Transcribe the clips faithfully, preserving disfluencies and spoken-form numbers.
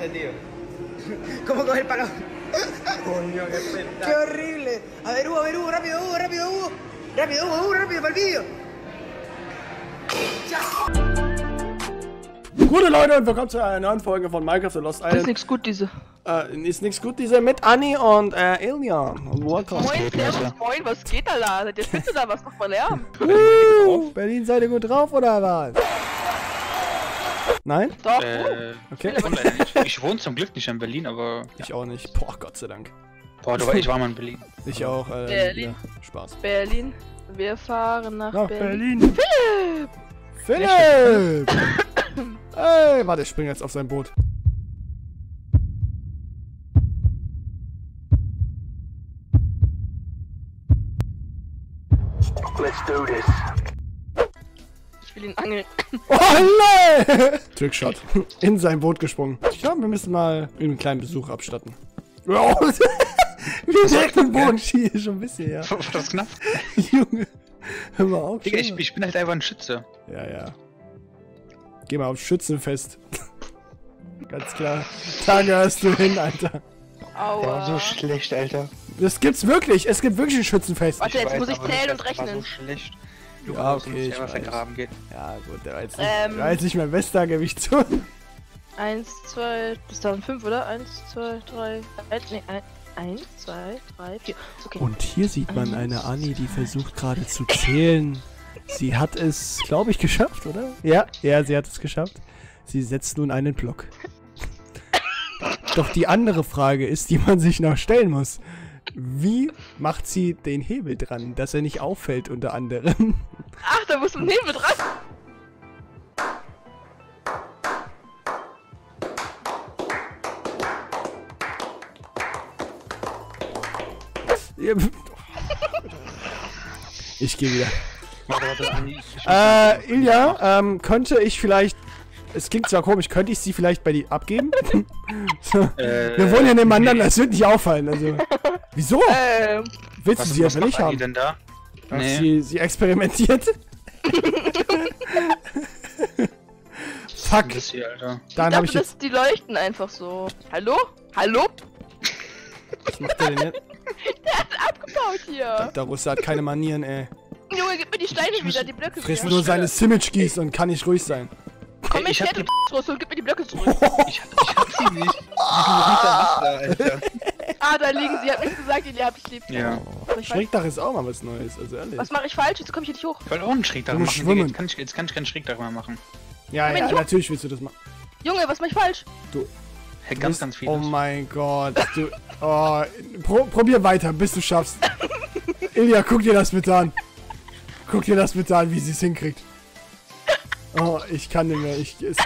grande, tío. ¿Cómo coge el palo? Coño, qué espectáculo. Qué horrible. A ver, Hugo, a ver, Hugo, rápido, Hugo, rápido, Hugo. Rápido, Hugo, Hugo, rápido, para el vídeo. Gute Leute und willkommen zu einer neuen Folge von Minecraft The Lost Island. Ist nix gut diese. Äh, ist nix gut diese mit Anni und äh, Elion. Moin, servus, moin, was geht da da? Seid ihr spitze da was? Mach mal Lärm. Uh, Berlin, seid ihr gut drauf oder was? Nein? Doch. Äh, okay. Ich, ich wohne zum Glück nicht in Berlin, aber... Ich ja. auch nicht. Boah, Gott sei Dank. Boah, du, ich war mal in Berlin. Ich aber auch. Äh, Berlin. Ja, Spaß. Berlin. Wir fahren nach, nach Berlin. Berlin. Philipp! Philipp! Ey, warte, ich springe jetzt auf sein Boot. Let's do this. Ich will ihn angeln. Oh nein! Trickshot. In sein Boot gesprungen. Ich glaube, wir müssen mal einen kleinen Besuch abstatten. Wie direkt im Boden schieße, schon ein bisschen, ja. War das knapp? Junge, hör mal auf. Digga, ich, ich bin halt einfach ein Schütze. Ja, ja. Geh mal auf Schützenfest. Ganz klar. Da gehörst du hin, Alter. Aua. Der war so schlecht, Alter. Das gibt's wirklich. Es gibt wirklich ein Schützenfest. Warte, jetzt weiß, muss ich zählen und rechnen. So schlecht. Du ja, okay, ich weiß. Vergraben geht. Ja, gut, der war jetzt ähm, nicht, nicht mein Westergewicht zu. eins, zwei, bis dann fünf, oder? eins, zwei, drei, eins, zwei, drei, vier. Okay. Und hier sieht man eine Anni, die versucht gerade zu zählen. Sie hat es, glaube ich, geschafft, oder? Ja, ja, sie hat es geschafft. Sie setzt nun einen Block. Doch die andere Frage ist, die man sich noch stellen muss. Wie macht sie den Hebel dran, dass er nicht auffällt unter anderem? Ach, da muss ein Hebel dran! Ich gehe wieder. Äh, Ilja, ähm, könnte ich vielleicht... Es klingt zwar komisch, könnte ich sie vielleicht bei dir abgeben? So. äh, Wir wollen ja nebeneinander, nee. Das wird nicht auffallen, also... Wieso? Ähm, Willst du sie ja nicht haben? Denn da? Nee. Sie, sie experimentiert? Fuck. Bisschen, Alter. Ich dachte, ich jetzt... die leuchten einfach so. Hallo? Hallo? Was macht der denn jetzt? Der hat abgebaut hier. Der Russe hat keine Manieren, ey. Junge, gib mir die Steine ich wieder, die Blöcke friss wieder. Friss nur seine Sandwichs und kann nicht ruhig sein. Komm, ich hätte die Russe und gib mir die Blöcke zurück. Ich, ich hab sie nicht. Die sind hinter Wasser, Alter. Ah, da liegen sie. Hat nichts gesagt, die hab ich lieb. Ja. Oh. Schrägdach ist auch mal was Neues, also ehrlich. Was mache ich falsch? Jetzt komm ich hier nicht hoch. Ich wollte auch einen Schrägdach machen. Schwimmen. Jetzt kann ich, jetzt kann ich keinen Schrägdach mehr machen. Ja, ja, ja natürlich willst du das machen. Junge, was mach ich falsch? Du... Hey, ganz, ganz viel. Oh mein Gott. Du, oh, pro, probier weiter, bis du schaffst. Ilja, guck dir das bitte an. Guck dir das bitte an, wie sie es hinkriegt. Oh, ich kann nicht mehr. Ich, es,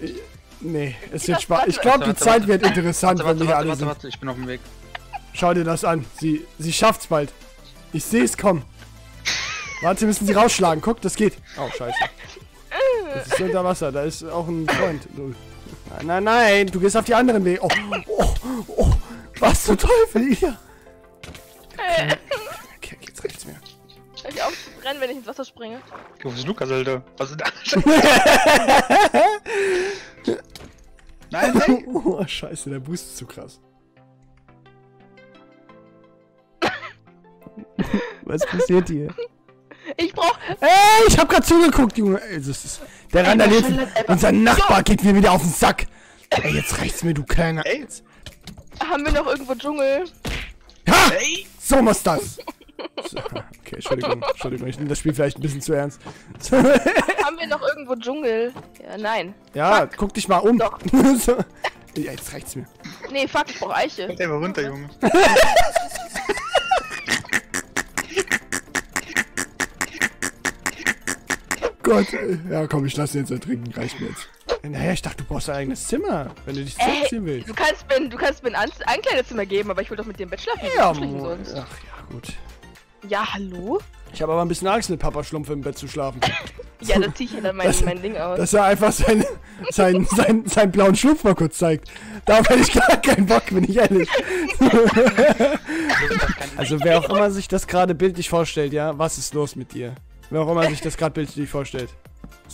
ich, nee, es wird Spaß. Ich glaube, die Zeit wird interessant, warte, warte, wenn wir alle sind. Warte, warte, ich bin auf dem Weg. Schau dir das an. Sie, sie schafft's bald. Ich sehe es kommen. Warte, müssen sie rausschlagen. Guck, das geht. Oh, scheiße. Das ist unter Wasser. Da ist auch ein Freund. Nein, nein, nein. Du gehst auf die anderen Weg. Oh, oh, oh. Was zum Teufel hier? Okay, okay geht's rechts mehr. Hör ich auf zu brennen, wenn ich ins Wasser springe. Guck, das ist Lukas, Alter. Was ist das? Nein, nein! Oh, scheiße, der Boost ist zu krass. Was passiert hier? Ich brauch... Ey, ich hab grad zugeguckt, Junge! Ey, das ist... Der randaliert... Unser Nachbar so. Geht mir wieder auf den Sack! Ey, jetzt reicht's mir, du kleiner... Ey. Haben wir noch irgendwo Dschungel? Ha! Ey. So muss das! Okay, Entschuldigung, Entschuldigung, ich nehme das Spiel vielleicht ein bisschen zu ernst. Haben wir noch irgendwo Dschungel? Ja, nein. Ja, fuck. Guck dich mal um. Doch. So. Ja, jetzt reicht's mir. Nee, fuck, ich brauch Eiche. Kommt einfach runter, Junge. Gott, ja komm, ich lass den jetzt ertrinken, reicht mir jetzt. Naja, ich dachte, du brauchst dein eigenes Zimmer, wenn du dich zurückziehen willst. Du kannst mir, du kannst mir ein Ankleidezimmer geben, aber ich will doch mit dir im Bett schlafen. Ja, sonst. Ach ja, gut. Ja, hallo? Ich habe aber ein bisschen Angst, mit Papa Schlumpf im Bett zu schlafen. Ja, da zieh ich ja dann mein, das, mein Ding aus. Dass er einfach seinen sein, sein, sein blauen Schlumpf mal kurz zeigt. Darauf hätte ich gar keinen Bock, bin ich ehrlich. Also wer auch immer sich das gerade bildlich vorstellt, ja, was ist los mit dir? Wer auch immer sich das gerade bildlich vorstellt.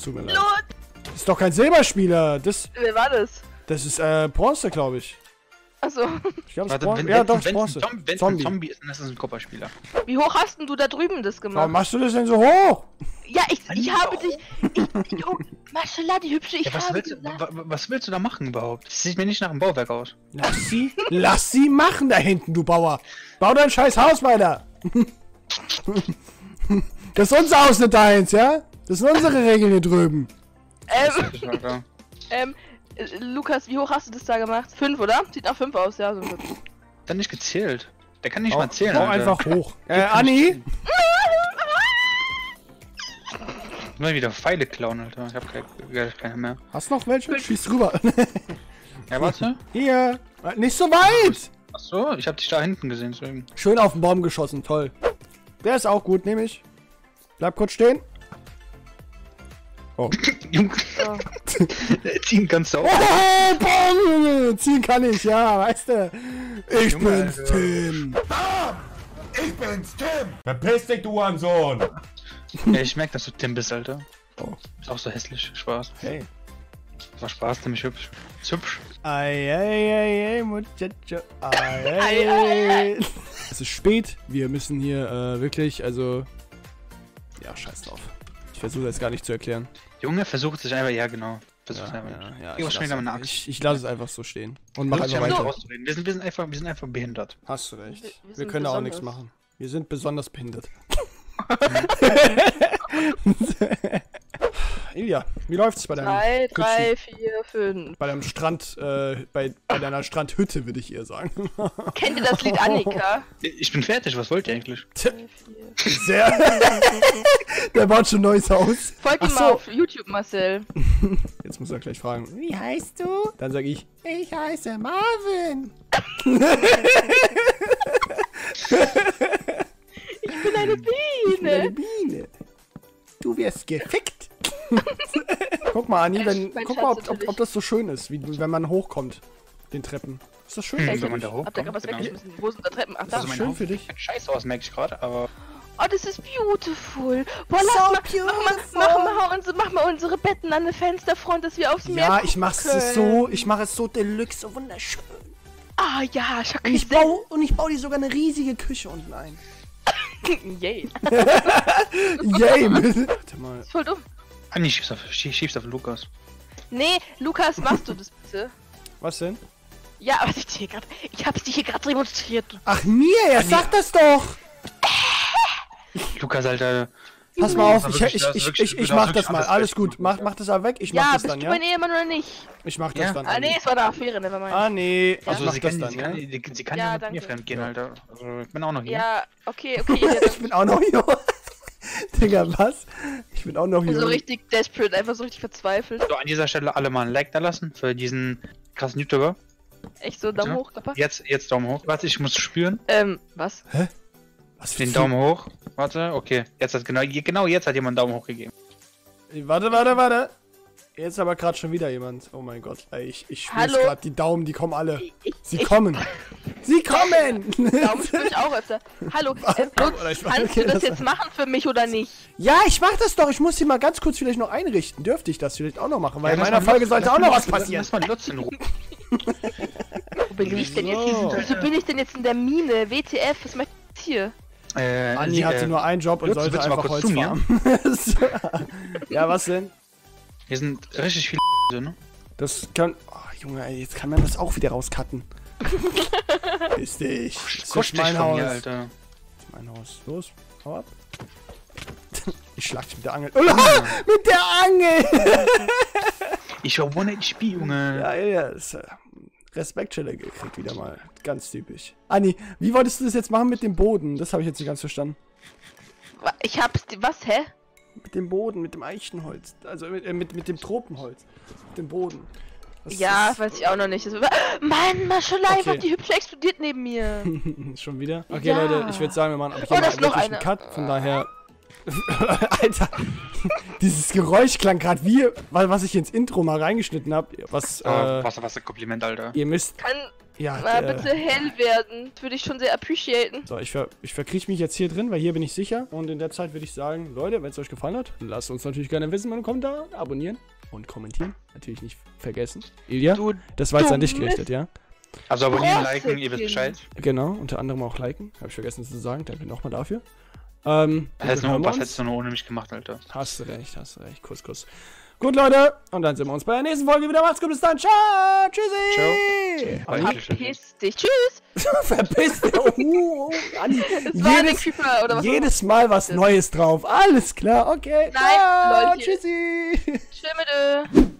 Tut mir leid. Not. Das ist doch kein Silberspieler, das... Wer war das? Das ist äh, Bronze, glaube ich. Achso. Ich glaube, es Bronze. Ja, doch, Bronze. Wenn ein Zombie ist, dann ist das ein Kopperspieler. Wie hoch hast denn du da drüben das gemacht? Warum machst du das denn so hoch? Ja, ich, ich habe dich. Ich, oh, Marcella, die hübsche, ich ja, was habe willst, was willst du da machen überhaupt? Das sieht mir nicht nach einem Bauwerk aus. Lass sie, lass sie machen da hinten, du Bauer. Bau dein scheiß Haus weiter. Das ist unser Haus, nicht deins, ja? Das sind unsere Regeln hier drüben. Ähm, ähm, Lukas, wie hoch hast du das da gemacht? Fünf, oder? Sieht nach fünf aus, ja. So ein Dann nicht gezählt. Der kann nicht oh, mal zählen. Bau einfach hoch. Äh, Anni? Ich muss wieder Pfeile klauen, Alter. Ich hab keine, keine mehr. Hast du noch welche? Schieß rüber. Ja, warte. Hier. Nicht so weit. Achso, ich hab dich da hinten gesehen. Deswegen. Schön auf den Baum geschossen, toll. Der ist auch gut, nehme ich. Bleib kurz stehen. Oh. Junge. Ziehen kannst du auch. Oh, Baum, Junge. Ziehen kann ich, ja, weißt du. Ich Junge, bin's, Alter. Tim. Ah, ich bin's, Tim. Verpiss dich, du Hurensohn. Ja, ich merke, dass du Tim bist, Alter. Oh. Ist auch so hässlich. Spaß. Hey. War Spaß, nämlich hübsch. Ist hübsch. Ay, ay, ay, ay, muchacho. Ay, ay, ay, ay. Es ist spät. Wir müssen hier äh, wirklich, also. Ja, scheiß drauf. Ich versuche das gar nicht zu erklären. Junge, versucht sich einfach, ja, genau. Versucht ja, einfach. Ja, ja, ich lasse lass es, ich, ich lass es einfach so stehen. Und mach einfach weiter. Wir sind, wir, sind einfach, wir sind einfach behindert. Hast du recht. Wir, wir, wir können da auch nichts machen. Wir sind besonders behindert. Ilja, wie läuft's bei deinem drei, drei, vier, fünf? Bei deinem Strand, äh, bei, bei deiner Strandhütte, würde ich eher sagen. Kennt ihr das Lied Annika? Ich bin fertig, was wollt ihr eigentlich? drei, vier, Sehr. Der baut schon ein neues Haus. Folgt ihm so. Mal auf YouTube, Marcel. Jetzt muss er gleich fragen. Wie heißt du? Dann sag ich, ich heiße Marvin. Ich bin eine Biene. Ich bin eine Biene. Du wirst gefickt. Guck mal, Anni, wenn, guck mal, ob, ob, ob das so schön ist, wie, wenn man hochkommt, den Treppen. Ist das schön, hm, wenn, wenn man da hochkommt? Hab da gerade was weggeschmissen. Wo sind da Treppen? Ach, das ist schön für dich. Scheiße aus, merke ich gerade, aber... Oh, das ist beautiful. Boah, lass so mal, mach mal, mach mal, unsere, mach mal unsere Betten an der Fensterfront, dass wir aufs Meer gucken. Ja, ich mach's so, ich mach es so deluxe, so wunderschön. Ah ja, ich hab und ich baue, und ich baue dir sogar eine riesige Küche unten ein. Yay. Yay, warte mal. Ist voll dumm. Ah, nee, schiebst auf, schiebst auf Lukas. Nee, Lukas, machst du das bitte? Was denn? Ja, was ich dir hier gerade... Ich hab's dir hier gerade demonstriert. Ach, mir? Ja, sag das doch! Lukas, Alter... Pass mal auf, ich, ich, ich, ich, ich mach das mal. Alles gut, mach, mach das mal weg. Ich mach das dann, ja? Ja, bist du mein Ehemann oder nicht? Ich mach das dann. Ah, nee, es war eine Affäre, never mind. Ah, nee. Also, sie kann ja mit mir fremdgehen, Alter. Also, ich bin auch noch hier. Ja, okay, okay. Ich bin auch noch hier. Digga, was? Ich bin auch noch hier. So richtig desperate, einfach so richtig verzweifelt. So, an dieser Stelle alle mal ein Like da lassen für diesen krassen YouTuber. Echt so, Daumen hoch, Papa? Jetzt, jetzt Daumen hoch. Warte, ich muss spüren. Ähm, was? Hä? Was für den Daumen hoch. Warte, okay. Jetzt hat genau, genau jetzt hat jemand einen Daumen hoch gegeben. Warte, warte, warte. Jetzt aber gerade schon wieder jemand. Oh mein Gott. Ey, ich ich spür's gerade. Die Daumen, die kommen alle. Ich, Sie ich, kommen. Ich, Sie kommen. Daumen spür ich auch öfter. Hallo. Äh, Lutz, kannst du das jetzt machen für mich oder nicht? Ja, ich mach das doch. Ich muss hier mal ganz kurz vielleicht noch einrichten. Dürfte ich das vielleicht auch noch machen? Weil ja, in meiner Folge Lutz, sollte auch noch was passieren. Lass mal Lutz in Ruhe. Wo bin ich denn jetzt? Wieso bin ich denn jetzt in der Mine? W T F? Was möchte ich hier? Äh, Anni sie, hatte äh, nur einen Job und Lutz, sollte einfach Holz fahren. Ja, was denn? Hier sind richtig viele, ne? Das kann... Oh, Junge, ey, jetzt kann man das auch wieder rauscutten. Ist dich. Das ist mein Haus. Mir, Alter. Das ist mein Haus. Los, hau ab. Ich schlag dich mit der Angel. Oh, mit der Angel! Ich hab one H P, Junge. Ja, ja, das, äh, Respekt-Challenge gekriegt wieder mal. Ganz typisch. Anni, wie wolltest du das jetzt machen mit dem Boden? Das habe ich jetzt nicht ganz verstanden. Ich hab's... Was, hä? Mit dem Boden, mit dem Eichenholz. Also mit, äh, mit, mit dem Tropenholz. Mit dem Boden. Das ja, ist, weiß ich auch noch nicht. Das war... Mann, Maschalei, okay. Die Hübsche explodiert neben mir. Schon wieder? Okay, ja. Leute, ich würde sagen, wir machen ab hier oh, mal noch einen Cut. Von daher... Alter, dieses Geräusch klang gerade wie, was ich ins Intro mal reingeschnitten habe. Was, äh, was, was ein Kompliment, Alter. Ihr müsst... Kann ja, mal äh, bitte hell werden. Das würde ich schon sehr appreciaten. So, ich, ver ich verkrieche mich jetzt hier drin, weil hier bin ich sicher. Und in der Zeit würde ich sagen, Leute, wenn es euch gefallen hat, lasst uns natürlich gerne wissen, mal einen Kommentar, abonnieren. und kommentieren. Natürlich nicht vergessen. Ilja, du, das war jetzt an dich gerichtet, ja? Also abonnieren, liken, ihr wisst Bescheid. Genau, unter anderem auch liken. Habe ich vergessen zu sagen, danke nochmal dafür. Ähm, das heißt noch, was hättest du noch ohne mich gemacht, Alter? Hast du recht, hast du recht. Kuss, Kuss. Gut, Leute, und dann sehen wir uns bei der nächsten Folge wieder. Macht's gut, bis dann. Ciao, tschüssi. Ciao. Ciao. Verpiss dich. Tschüss. Verpiss dich. Oh, oh. jedes, jedes Mal was Neues drauf. Alles klar, okay. Ciao, tschüssi. Tschüss.